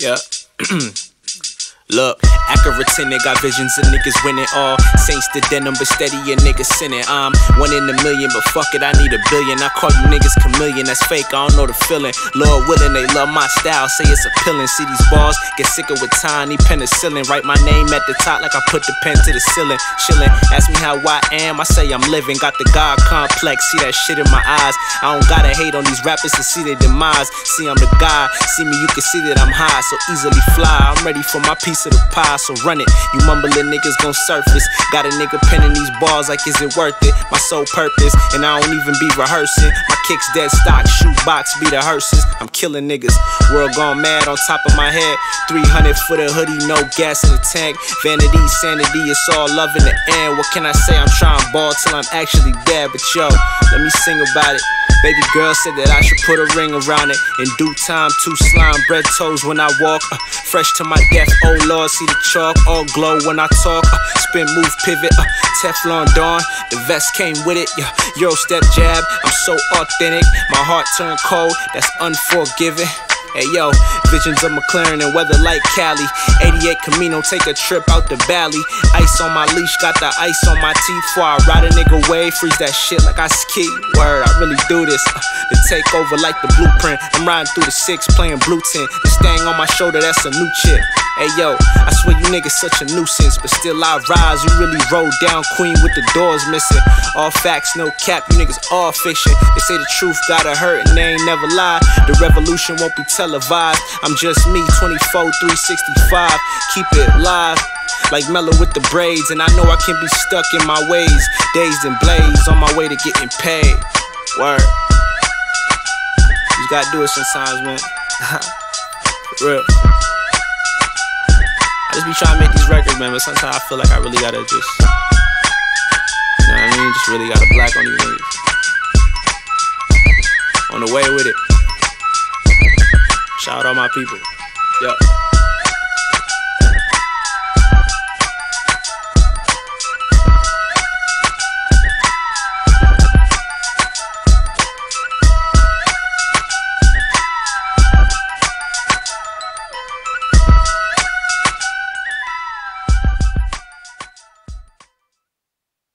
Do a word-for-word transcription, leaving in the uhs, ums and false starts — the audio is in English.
Yeah. Look, accurate tenant, got visions of niggas winning all. Saints to denim, but steady a nigga sinning. I'm one in a million, but fuck it, I need a billion. I call you niggas chameleon, that's fake, I don't know the feeling. Lord willing, they love my style, say it's appealing. See these balls, get sicker with time, need penicillin. Write my name at the top like I put the pen to the ceiling. Chillin', ask me how I am, I say I'm living. Got the God complex, see that shit in my eyes. I don't gotta hate on these rappers to see their demise. See I'm the guy, see me, you can see that I'm high. So easily fly, I'm ready for my piece of the pie, so run it. You mumbling niggas gon' surface. Got a nigga penning these bars like is it worth it? My sole purpose, and I don't even be rehearsing. My kicks dead stock, shoot box, be the hearses. I'm killing niggas, world gone mad on top of my head. Three hundred foot of hoodie, no gas in the tank. Vanity, sanity, it's all love in the end. What can I say? I'm trying ball till I'm actually dead. But yo, let me sing about it. Baby girl said that I should put a ring around it. In due time, two slime bread toes when I walk. uh, Fresh to my death, oh Lord, see the chalk, all glow when I talk. uh, Spin, move, pivot, uh, Teflon Dawn, the vest came with it. Yeah, Euro step jab, I'm so authentic. My heart turned cold, that's unforgiving. Hey yo, visions of McLaren and weather like Cali. eighty-eight Camino, take a trip out the valley. Ice on my leash, got the ice on my teeth. Before I ride a nigga wave, freeze that shit like I ski. Word, I really do this. Uh, the takeover like the blueprint. I'm riding through the six, playing blue tint. This thing on my shoulder, that's a new chip. Hey yo, I swear you niggas such a nuisance, but still I rise. You really roll down queen with the doors missing. All facts, no cap, you niggas all fiction. They say the truth gotta hurt and they ain't never lie. The revolution won't be televised. I'm just me, twenty-four, three sixty-five. Keep it live, like Mello with the braids. And I know I can be stuck in my ways, dazed and blazed, on my way to getting paid. Word. You gotta do it sometimes, man. Real. I just be trying to make these records, man, but sometimes I feel like I really gotta just, you know what I mean? Just really gotta black on these niggas. On the way with it. Shout out all my people. Yup.